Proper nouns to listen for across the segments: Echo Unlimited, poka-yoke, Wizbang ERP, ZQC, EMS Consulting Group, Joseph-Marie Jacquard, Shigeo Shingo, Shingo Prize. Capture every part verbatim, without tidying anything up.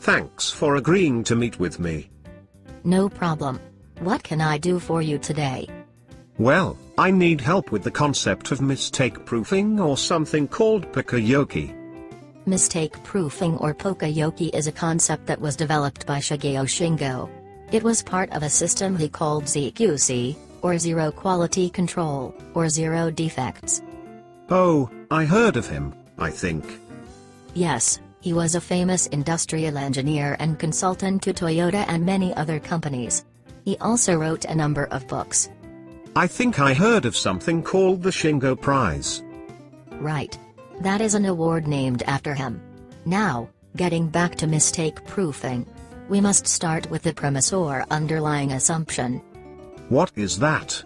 Thanks for agreeing to meet with me. No problem. What can I do for you today? Well, I need help with the concept of mistake proofing or something called poka-yoke. Mistake proofing or poka-yoke is a concept that was developed by Shigeo Shingo. It was part of a system he called Z Q C, or Zero Quality Control, or Zero Defects. Oh, I heard of him, I think. Yes, he was a famous industrial engineer and consultant to Toyota and many other companies. He also wrote a number of books. I think I heard of something called the Shingo Prize. Right. That is an award named after him. Now, getting back to mistake proofing. We must start with the premise or underlying assumption. What is that?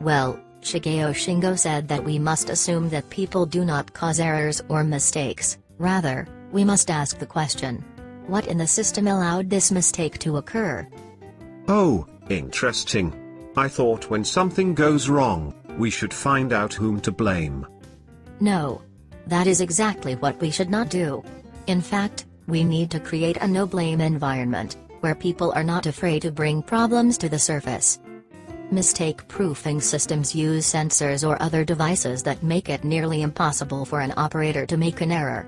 Well, Shigeo Shingo said that we must assume that people do not cause errors or mistakes. Rather, we must ask the question, what in the system allowed this mistake to occur? Oh, interesting. I thought when something goes wrong, we should find out whom to blame. No. That is exactly what we should not do. In fact, we need to create a no-blame environment, where people are not afraid to bring problems to the surface. Mistake-proofing systems use sensors or other devices that make it nearly impossible for an operator to make an error.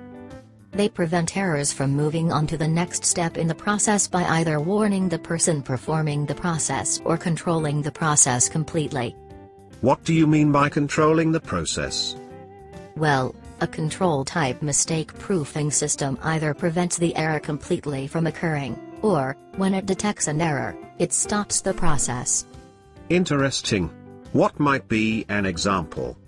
They prevent errors from moving on to the next step in the process by either warning the person performing the process or controlling the process completely. What do you mean by controlling the process? Well, a control-type mistake-proofing system either prevents the error completely from occurring, or, when it detects an error, it stops the process. Interesting. What might be an example?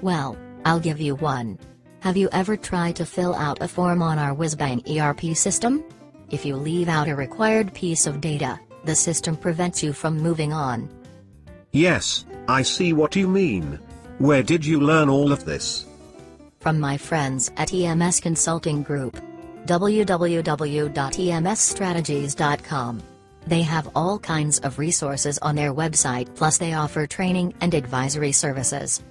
Well, I'll give you one. Have you ever tried to fill out a form on our Wizbang E R P system? If you leave out a required piece of data, the system prevents you from moving on. Yes, I see what you mean. Where did you learn all of this? From my friends at E M S Consulting Group. w w w dot e m s strategies dot com. They have all kinds of resources on their website, plus they offer training and advisory services.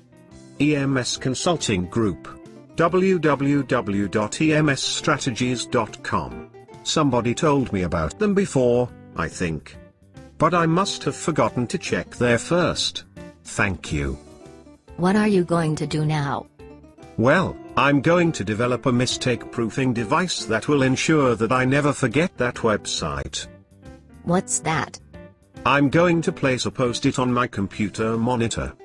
E M S Consulting Group. w w w dot e m s strategies dot com. Somebody told me about them before, I think. But I must have forgotten to check there first. Thank you. What are you going to do now? Well, I'm going to develop a mistake-proofing device that will ensure that I never forget that website. What's that? I'm going to place a post-it on my computer monitor.